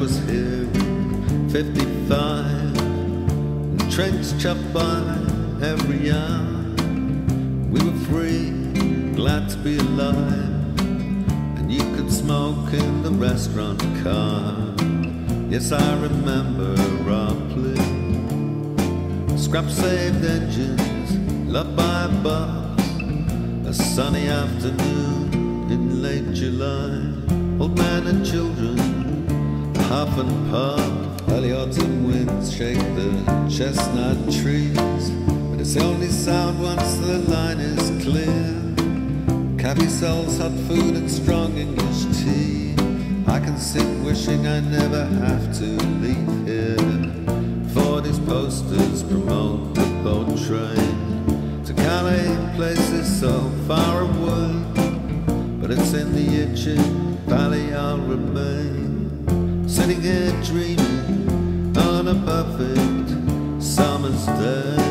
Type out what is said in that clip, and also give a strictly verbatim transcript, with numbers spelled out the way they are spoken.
was here in fifty-five, and trains chopped by every hour. We were free, glad to be alive, and you could smoke in the restaurant car. Yes, I remember Ropley. Scrap-saved engines, loved by a bus. A sunny afternoon in late July. Old man and children, half and part. Early autumn winds shake the chestnut trees, but it's the only sound once the line is clear. Cabby sells hot food and strong English tea. I can sit wishing I never have to leave here. Forty's posters promote the boat train to Calais, places so far away. But it's in the Itchen Valley I'll remain, sitting here dreaming on a perfect summer's day.